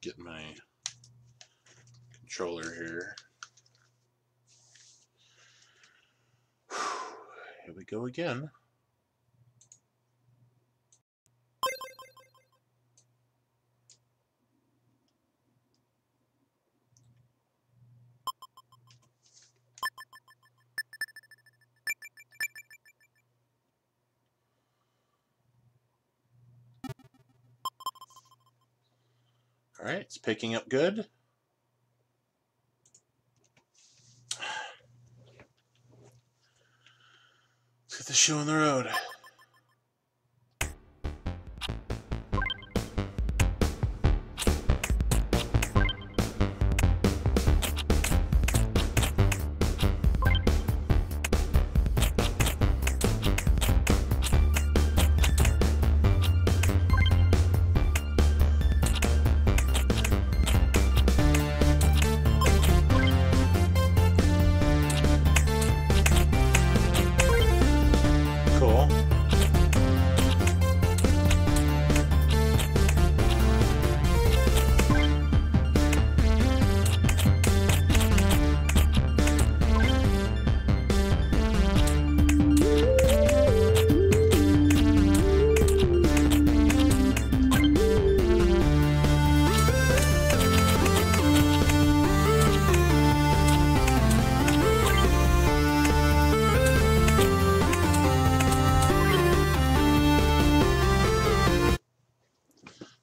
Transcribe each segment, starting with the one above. get my controller here. Here we go again. All right, it's picking up good. Let's get this show on the road.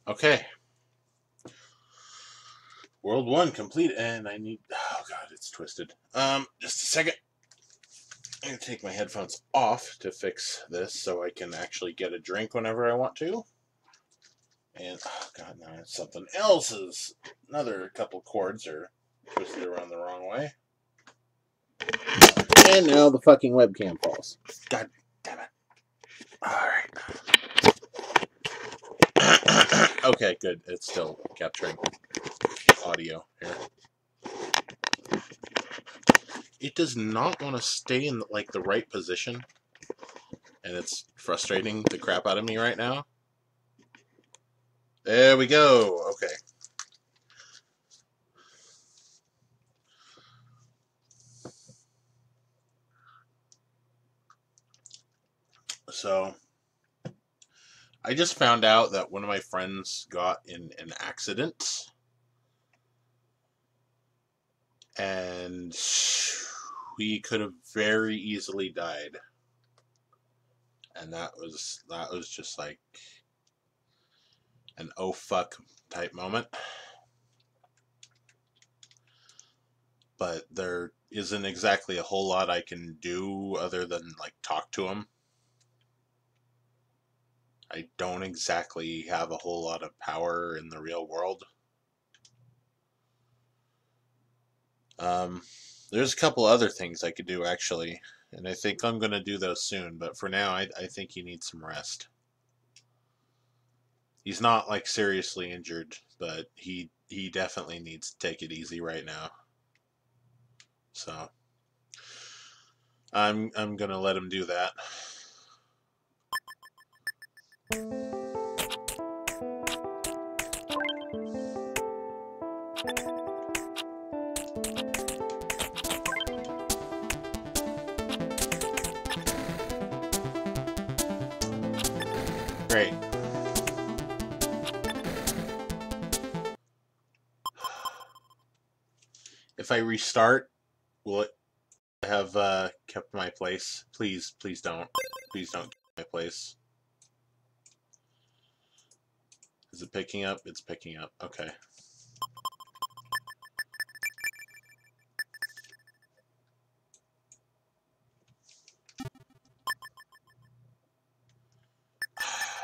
Okay, world one complete, and I need, oh god, it's twisted. Just a second. I'm gonna take my headphones off to fix this so I can actually get a drink whenever I want to. And oh god, now it's something else's. Another couple cords are twisted around the wrong way. And now the fucking webcam falls. God damn it. Alright. Okay, good. It's still capturing audio here. It does not want to stay in like the right position, and it's frustrating the crap out of me right now. There we go. Okay. So I just found out that one of my friends got in an accident, and he could have very easily died. And that was just like an oh fuck type moment. But there isn't exactly a whole lot I can do other than like talk to him. I don't exactly have a whole lot of power in the real world. There's a couple other things I could do, actually, and I think I'm going to do those soon, but for now, I think he needs some rest. He's not, like, seriously injured, but he definitely needs to take it easy right now. So I'm going to let him do that. Great. If I restart, will it have kept my place? Please, please don't. Please don't keep my place. Is it picking up? It's picking up. Okay.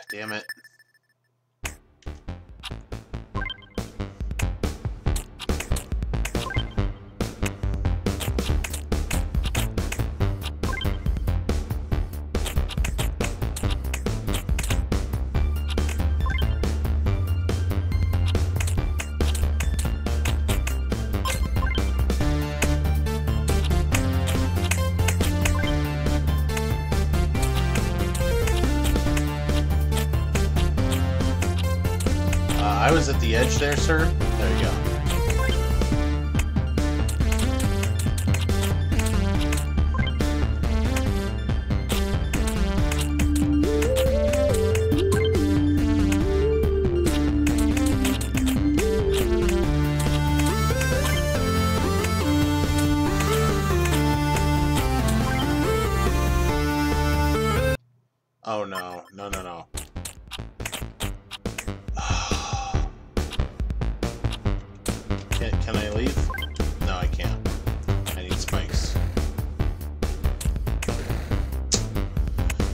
Damn it. I was at the edge there, sir. There you go. Oh, no. No, no, no. Can I leave? No, I can't. I need spikes.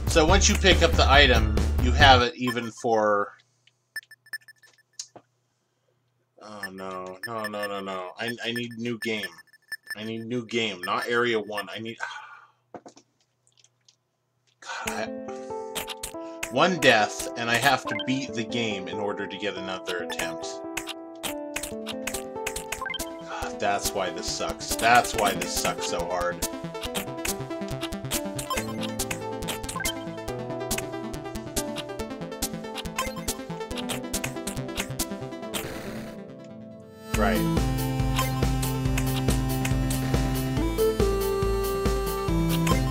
So once you pick up the item, you have it even for... Oh, no. No, no, no, no. I need new game. I need new game. Not area one. I need... God... One death, and I have to beat the game in order to get another attempt. God, that's why this sucks. That's why this sucks so hard. Right.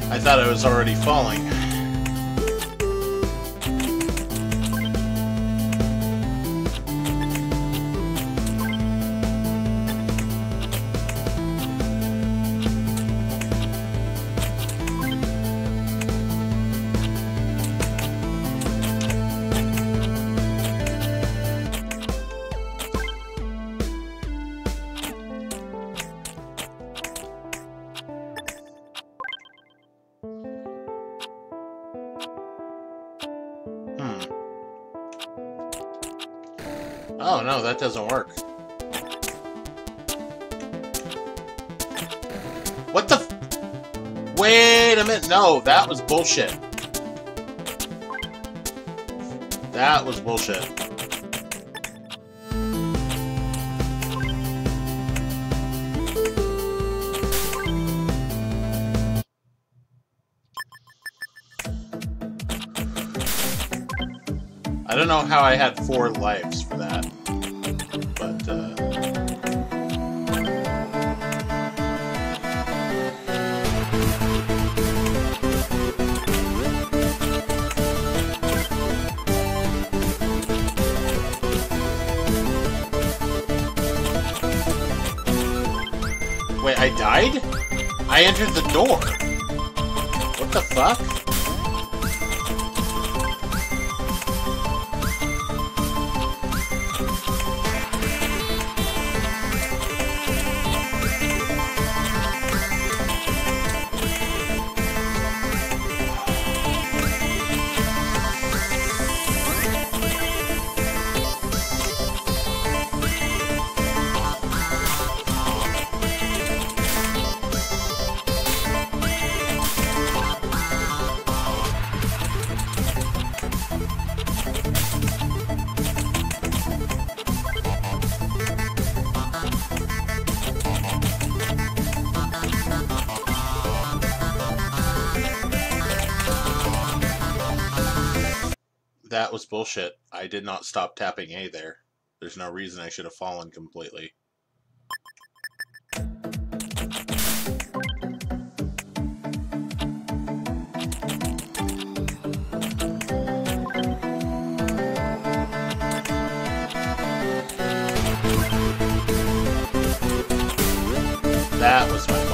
I thought I was already falling. Oh, no, that doesn't work. What the f- Wait a minute. No, that was bullshit. That was bullshit. I don't know how I had 4 lives for that. Wait, I died? I entered the door. What the fuck? That was bullshit. I did not stop tapping A there. There's no reason I should have fallen completely. That was my fault.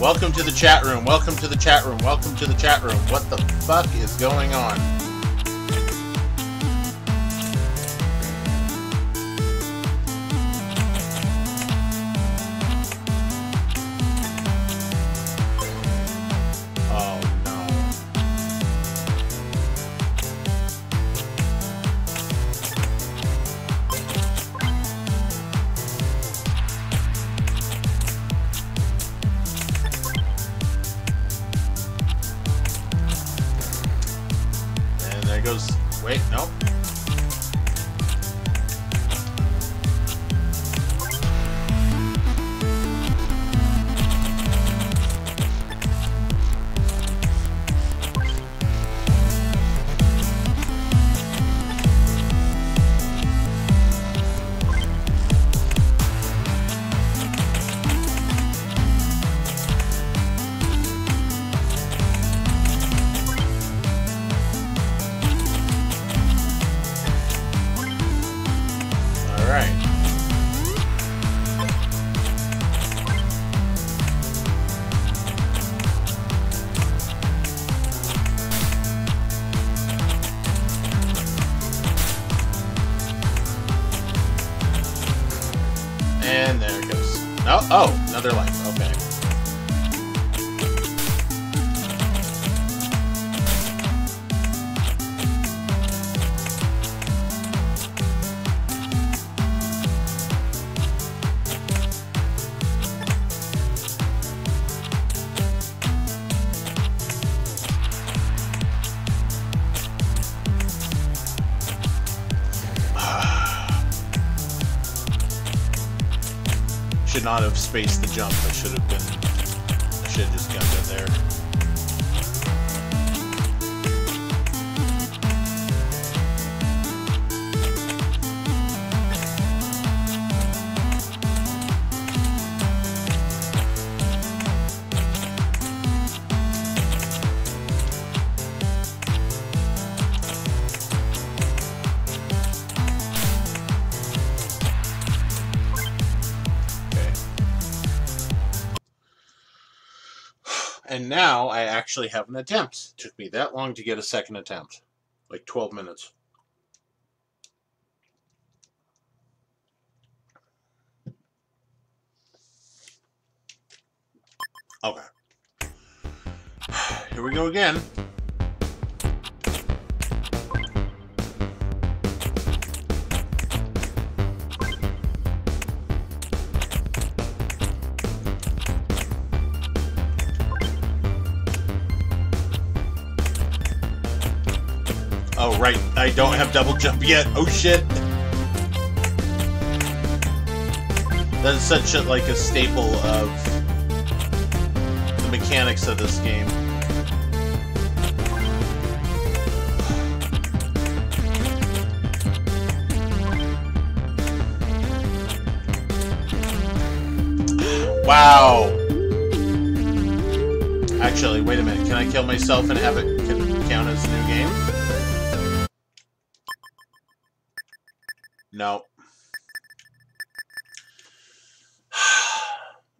Welcome to the chat room. Welcome to the chat room. Welcome to the chat room. What the fuck is going on? Not have spaced the jump. I should have just got that there. And now I actually have an attempt. It took me that long to get a second attempt. Like 12 minutes. Okay. Here we go again. Oh, right. I don't have double jump yet. Oh, shit. That is such a, like, a staple of the mechanics of this game. Wow. Actually, wait a minute. Can I kill myself and have it count as a new game? No.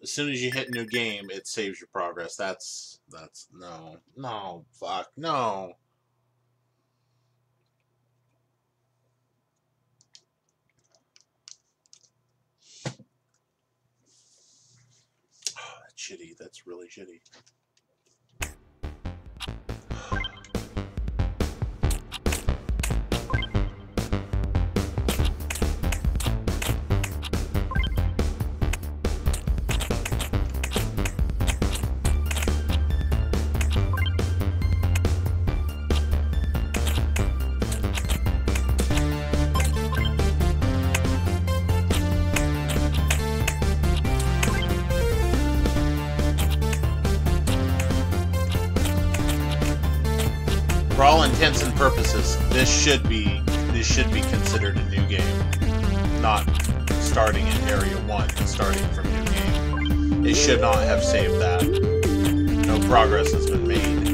As soon as you hit new game, it saves your progress. That's no. No, fuck, no. Oh, that's shitty. That's really shitty. Purposes, this should be considered a new game, not starting in area 1 and starting from new game. It should not have saved that. No progress has been made.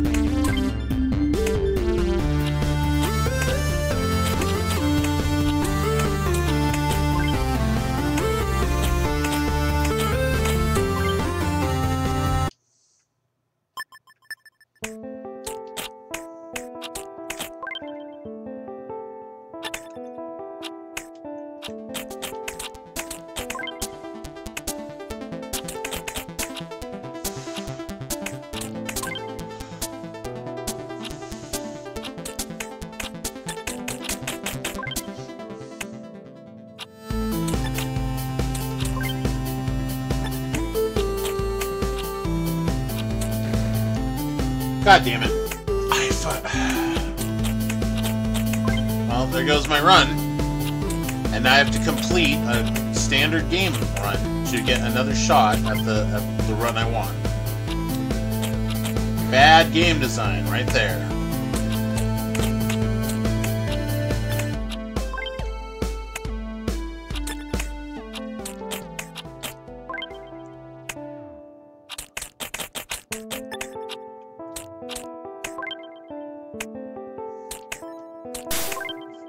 God damn it. I thought... Well, there goes my run. And I have to complete a standard game run to get another shot at the run I want. Bad game design right there.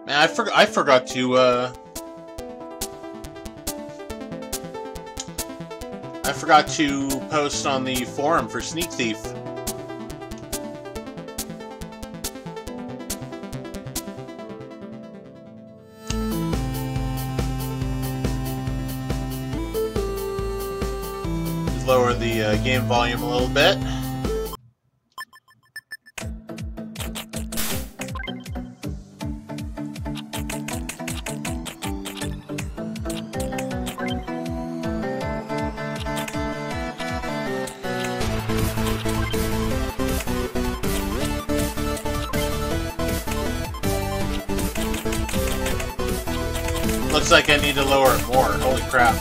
I forgot to, I forgot to post on the forum for Sneak Thief. Just lower the game volume a little bit. Looks like I need to lower it more. Holy crap.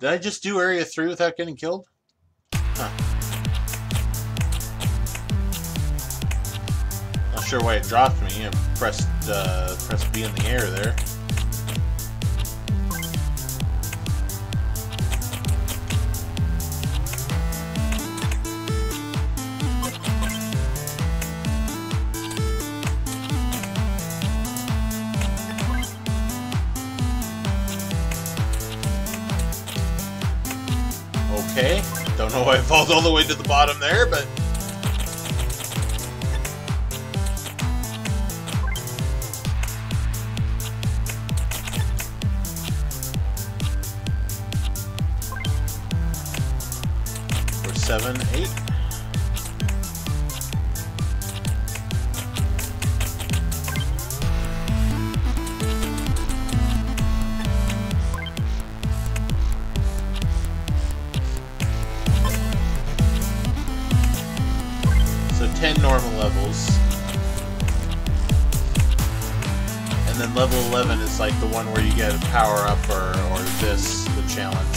Did I just do Area 3 without getting killed? Huh. Not sure why it dropped me. I pressed, pressed B in the air there. Okay, don't know why it falls all the way to the bottom there, but... We're 7, 8. Like the one where you get a power up or this, the challenge.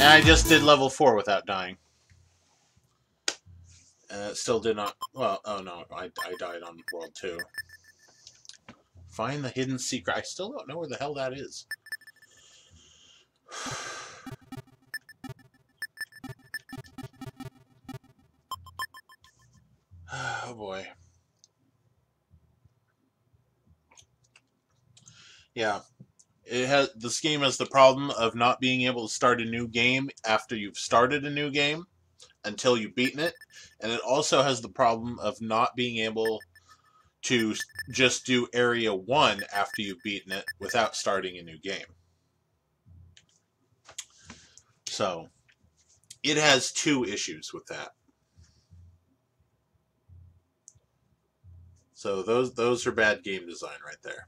I just did level 4 without dying. It still did not... Well, oh no, I died on World 2. Find the hidden secret. I still don't know where the hell that is. Oh boy. Yeah. This game has the problem of not being able to start a new game after you've started a new game until you've beaten it. And it also has the problem of not being able to just do Area 1 after you've beaten it without starting a new game. So, it has two issues with that. So those are bad game design right there.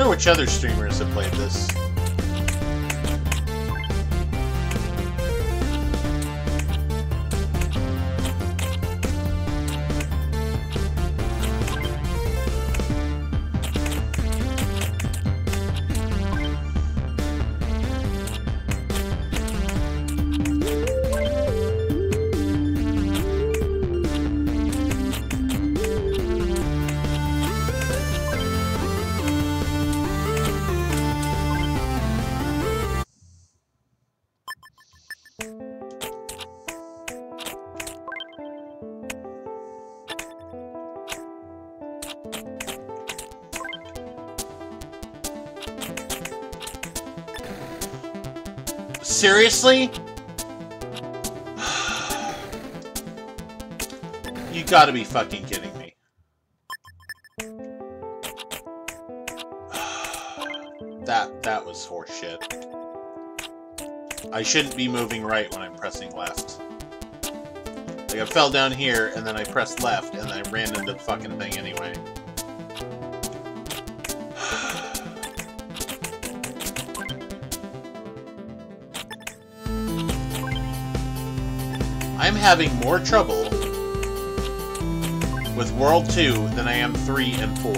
wonder which other streamers have played this. Seriously? You gotta be fucking kidding me. That was horseshit. I shouldn't be moving right when I'm pressing left. Like, I fell down here, and then I pressed left, and I ran into the fucking thing anyway. I'm having more trouble with World 2 than I am 3 and 4.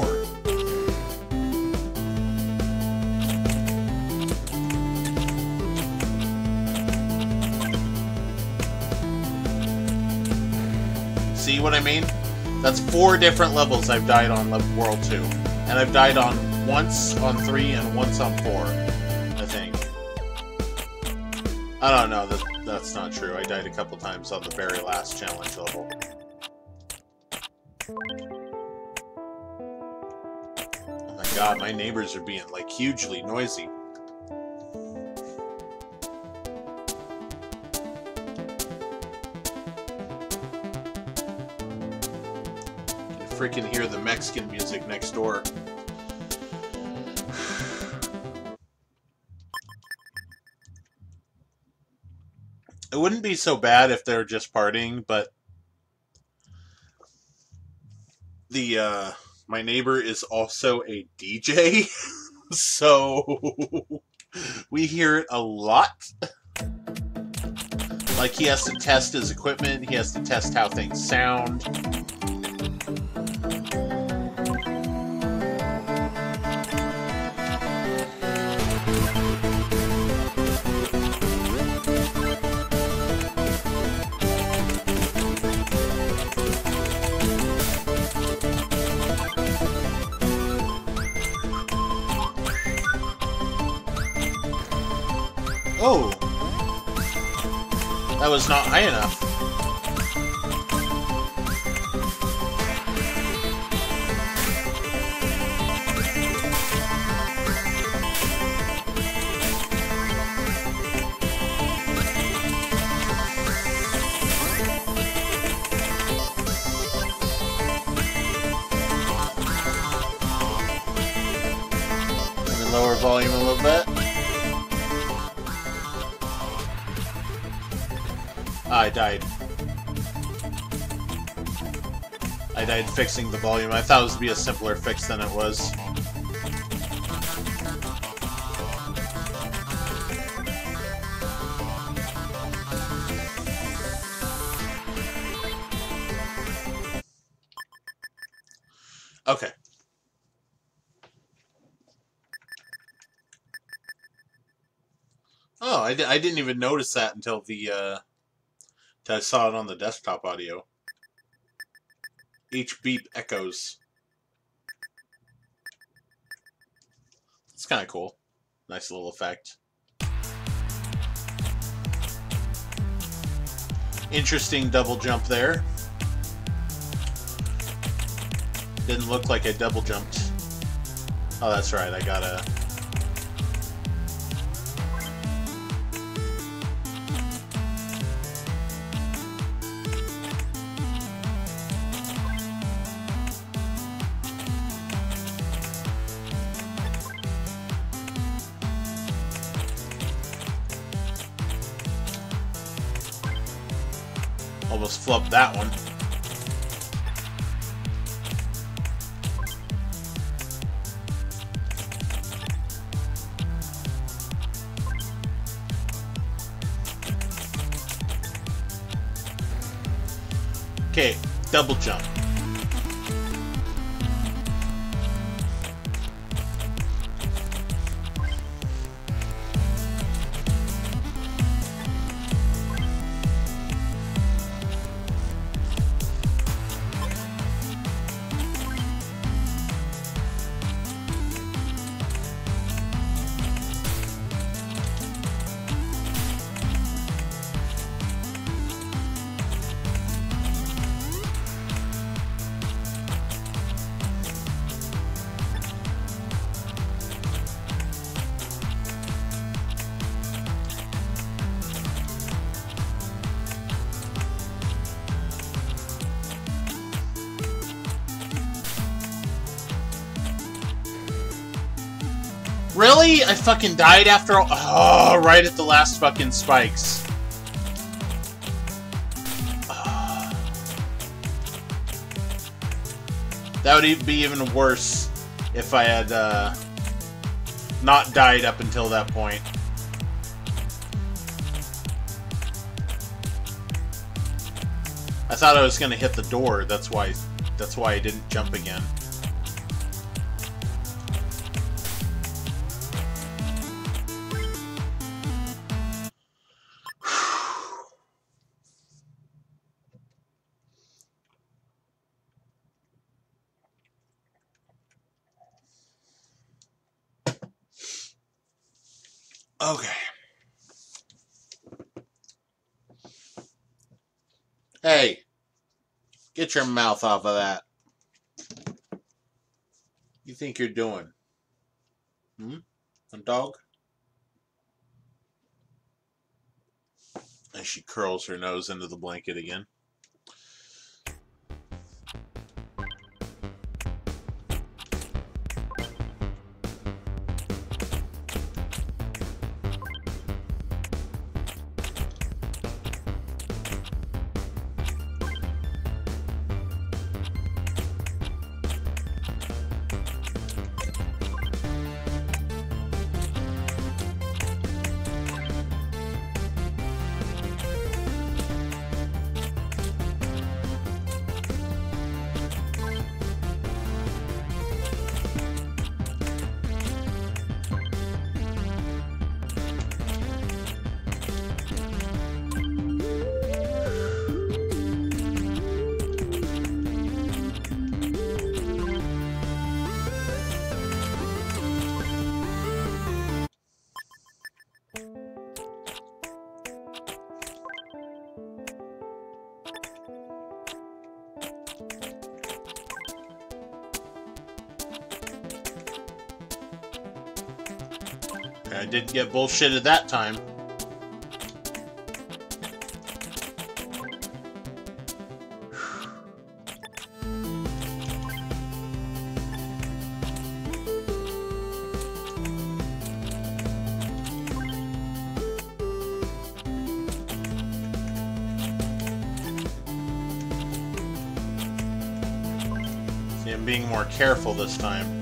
See what I mean? That's 4 different levels I've died on World 2. And I've died on once on 3 and once on 4, I think. I don't know. That's not true. I died a couple times on the very last challenge level. Oh my god, my neighbors are being, like, hugely noisy. You can freaking hear the Mexican music next door. It wouldn't be so bad if they're just partying, but the my neighbor is also a DJ, so we hear it a lot. Like, he has to test his equipment, he has to test how things sound. Oh, that was not high enough. Maybe lower volume a little bit. I died. I died fixing the volume. I thought it was going to be a simpler fix than it was. Okay. Oh, I didn't even notice that until the, I saw it on the desktop audio. Each beep echoes. It's kind of cool. Nice little effect. Interesting double jump there. Didn't look like I double jumped. Oh, that's right. I got a... Almost flubbed that one. Okay, double jump. Really? I fucking died after all? Oh, right at the last fucking spikes. That would be even worse if I had not died up until that point. I thought I was gonna hit the door. That's why I didn't jump again. Okay. Hey, get your mouth off of that. You think you're doing? A dog? And she curls her nose into the blanket again. I didn't get bullshitted that time. See, I'm being more careful this time.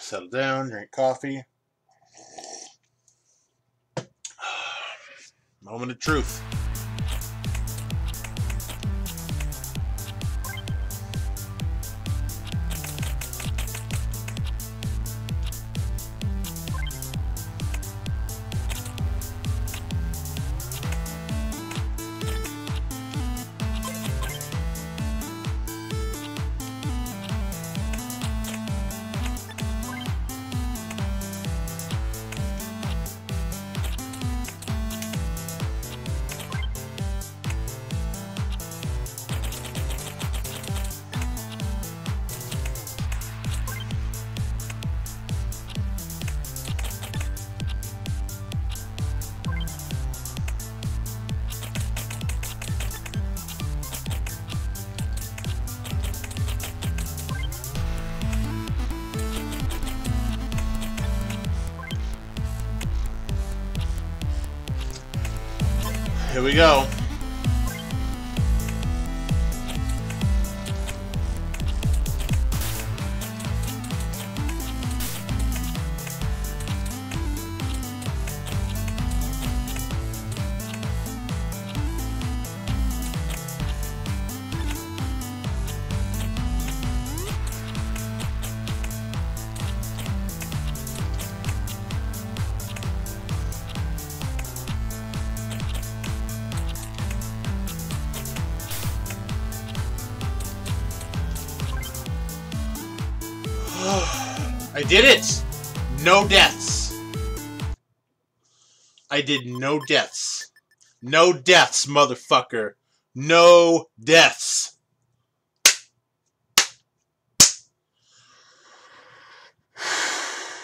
Settle down, drink coffee. Moment of truth. Here we go. I did it! No deaths. I did no deaths. No deaths, motherfucker. No deaths.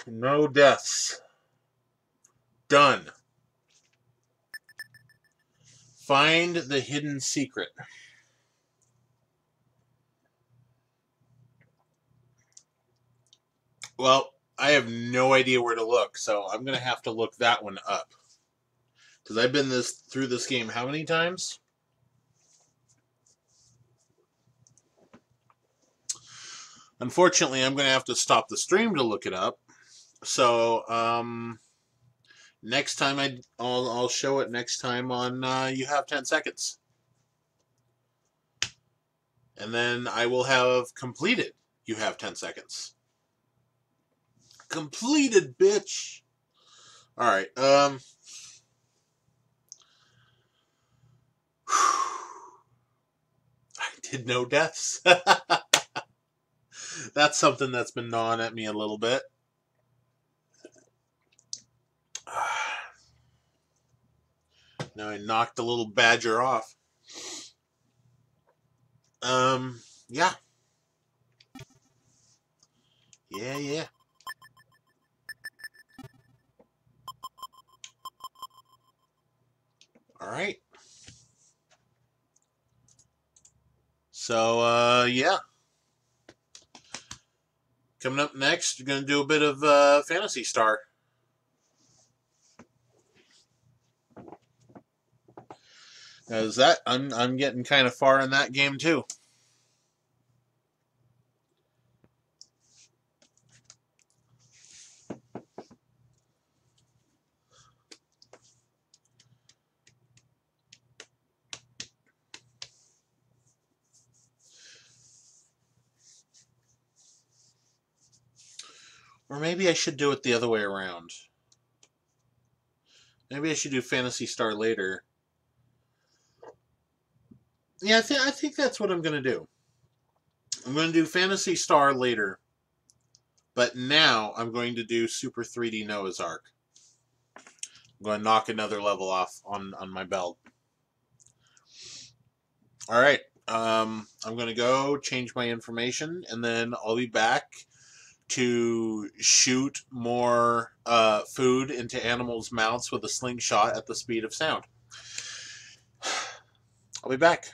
No deaths. Done. Find the hidden secret. Well, I have no idea where to look, so I'm going to have to look that one up. Because I've been through this game how many times? Unfortunately, I'm going to have to stop the stream to look it up. So, next time I'll show it next time on You Have 10 Seconds. And then I will have completed You Have 10 Seconds. Completed, bitch. All right. I did no deaths. That's something that's been gnawing at me a little bit. Now I knocked a little badger off. Yeah. Yeah, yeah. Alright. So, yeah. Coming up next, we're going to do a bit of Fantasy Star. Because that, I'm getting kind of far in that game, too. Or maybe I should do it the other way around. Maybe I should do Fantasy Star later. Yeah, I think that's what I'm going to do. I'm going to do Fantasy Star later. But now I'm going to do Super 3D Noah's Ark. I'm going to knock another level off on my belt. Alright. I'm going to go change my information. And then I'll be back to shoot more food into animals' mouths with a slingshot at the speed of sound. I'll be back.